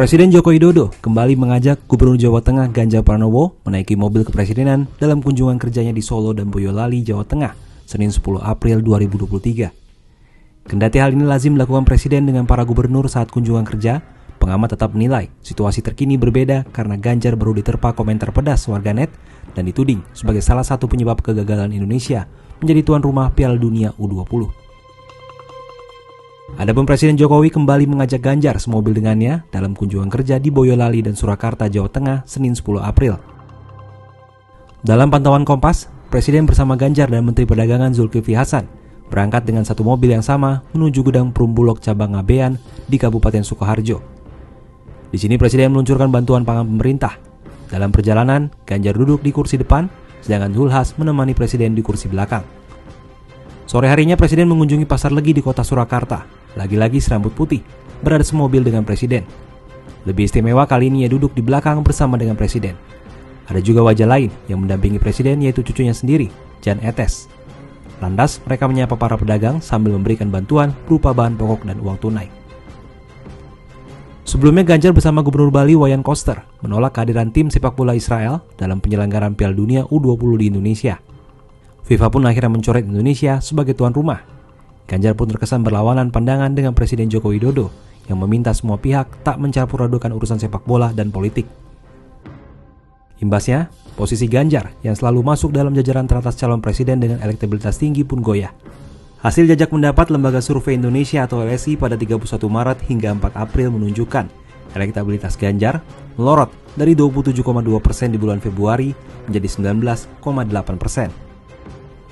Presiden Joko Widodo kembali mengajak Gubernur Jawa Tengah Ganjar Pranowo menaiki mobil kepresidenan dalam kunjungan kerjanya di Solo dan Boyolali, Jawa Tengah, Senin 10 April 2023. Kendati hal ini lazim dilakukan Presiden dengan para gubernur saat kunjungan kerja, pengamat tetap menilai situasi terkini berbeda karena Ganjar baru diterpa komentar pedas warganet dan dituding sebagai salah satu penyebab kegagalan Indonesia menjadi tuan rumah Piala Dunia U-20. Adapun Presiden Jokowi kembali mengajak Ganjar semobil dengannya dalam kunjungan kerja di Boyolali dan Surakarta, Jawa Tengah, Senin 10 April. Dalam pantauan Kompas, Presiden bersama Ganjar dan Menteri Perdagangan Zulkifli Hasan berangkat dengan satu mobil yang sama menuju gudang Perum Bulog cabang Ngabean di Kabupaten Sukoharjo. Di sini Presiden meluncurkan bantuan pangan pemerintah. Dalam perjalanan, Ganjar duduk di kursi depan, sedangkan Zulhas menemani Presiden di kursi belakang. Sore harinya Presiden mengunjungi pasar Legi di kota Surakarta. Lagi-lagi serambut putih, berada semobil dengan Presiden. Lebih istimewa kali ini ia duduk di belakang bersama dengan Presiden. Ada juga wajah lain yang mendampingi Presiden yaitu cucunya sendiri, Jan Etes. Lantas mereka menyapa para pedagang sambil memberikan bantuan berupa bahan pokok dan uang tunai. Sebelumnya Ganjar bersama Gubernur Bali Wayan Koster menolak kehadiran tim sepak bola Israel dalam penyelenggaraan Piala Dunia U-20 di Indonesia. FIFA pun akhirnya mencoret Indonesia sebagai tuan rumah. Ganjar pun terkesan berlawanan pandangan dengan Presiden Joko Widodo yang meminta semua pihak tak mencampur adukan urusan sepak bola dan politik. Imbasnya, posisi Ganjar yang selalu masuk dalam jajaran teratas calon presiden dengan elektabilitas tinggi pun goyah. Hasil jajak pendapat Lembaga Survei Indonesia atau LSI pada 31 Maret hingga 4 April menunjukkan elektabilitas Ganjar melorot dari 27,2% di bulan Februari menjadi 19,8%.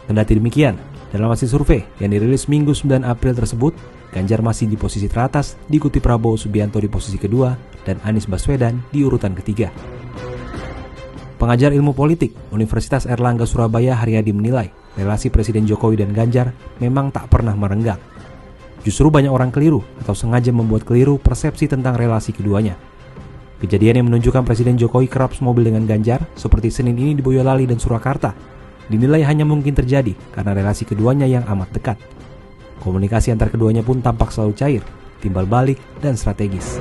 Kendati demikian, dalam hasil survei yang dirilis Minggu 9 April tersebut, Ganjar masih di posisi teratas, diikuti Prabowo Subianto di posisi kedua dan Anies Baswedan di urutan ketiga. Pengajar ilmu politik Universitas Erlangga Surabaya Haryadi menilai relasi Presiden Jokowi dan Ganjar memang tak pernah merenggang. Justru banyak orang keliru atau sengaja membuat keliru persepsi tentang relasi keduanya. Kejadian yang menunjukkan Presiden Jokowi kerap semobil dengan Ganjar seperti Senin ini di Boyolali dan Surakarta dinilai hanya mungkin terjadi karena relasi keduanya yang amat dekat. Komunikasi antar keduanya pun tampak selalu cair, timbal balik, dan strategis.